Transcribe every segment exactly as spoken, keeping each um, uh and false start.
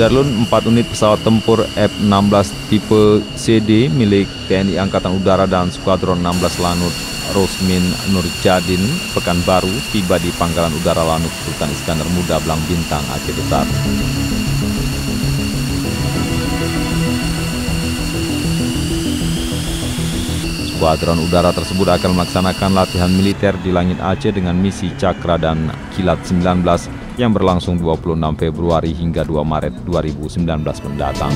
Darlun, empat unit pesawat tempur F enam belas tipe C D milik T N I Angkatan Udara dan Skuadron enam belas Lanud Rosmin Nurjadin Pekanbaru tiba di Pangkalan Udara Lanud Sultan Iskandar Muda, Blang Bintang, Aceh Besar. Skuadron udara tersebut akan melaksanakan latihan militer di langit Aceh dengan misi Cakra dan Kilat sembilan belas yang berlangsung dua puluh enam Februari hingga dua Maret dua ribu sembilan belas mendatang.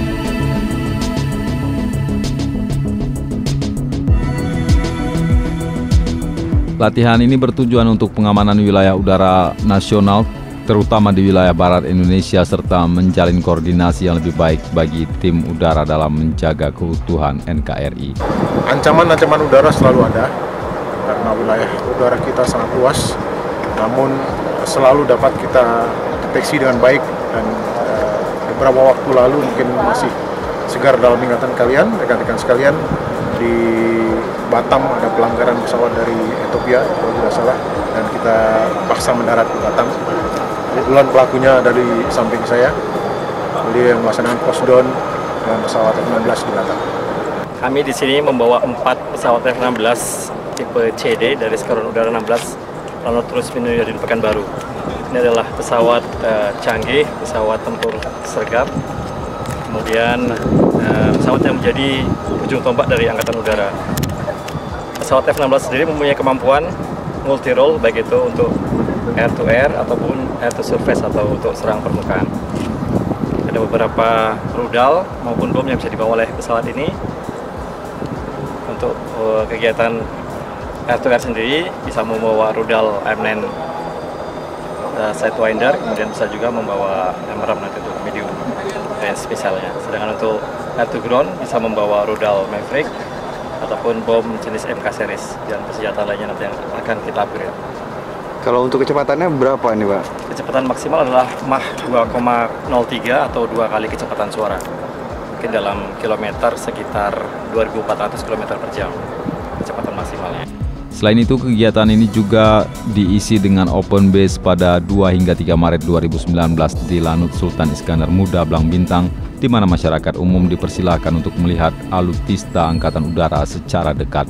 Latihan ini bertujuan untuk pengamanan wilayah udara nasional, terutama di wilayah barat Indonesia, serta menjalin koordinasi yang lebih baik bagi tim udara dalam menjaga keutuhan N K R I. Ancaman-ancaman udara selalu ada, karena wilayah udara kita sangat luas, namun selalu dapat kita deteksi dengan baik, dan uh, beberapa waktu lalu mungkin masih segar dalam ingatan kalian, rekan-rekan sekalian, di Batam ada pelanggaran pesawat dari Ethiopia, kalau tidak salah, dan kita paksa mendarat di Batam. Kebetulan pelakunya dari samping saya, beliau yang melaksanakan pos-down dengan pesawat F enam belas di Batam. Kami di sini membawa empat pesawat F enam belas tipe C D dari Skuadron Udara enam belas Lanud Rosmin Nurjadin Pekanbaru. Ini adalah pesawat uh, canggih, pesawat tempur sergap, kemudian uh, pesawat yang menjadi ujung tombak dari Angkatan Udara. Pesawat F enam belas sendiri mempunyai kemampuan multi role, baik itu untuk air to air ataupun air to surface atau untuk serang permukaan. Ada beberapa rudal maupun bom yang bisa dibawa oleh pesawat ini. Untuk uh, kegiatan air to air sendiri bisa membawa rudal M sembilan uh, Sidewinder, kemudian bisa juga membawa M R M nanti untuk medium range misalnya. Sedangkan untuk air to ground bisa membawa rudal Maverick ataupun bom jenis M K series dan persenjataan lainnya nanti yang akan kita upgrade. Kalau untuk kecepatannya berapa nih, Pak? Kecepatan maksimal adalah Mach dua koma nol tiga atau dua kali kecepatan suara. Mungkin dalam kilometer sekitar dua ribu empat ratus kilometer per jam kecepatan maksimalnya. Selain itu, kegiatan ini juga diisi dengan open base pada dua hingga tiga Maret dua ribu sembilan belas di Lanud Sultan Iskandar Muda, Blang Bintang, di mana masyarakat umum dipersilahkan untuk melihat alutsista Angkatan Udara secara dekat.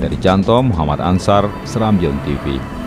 Dari Jantho Muhammad Ansar, SerambiTV.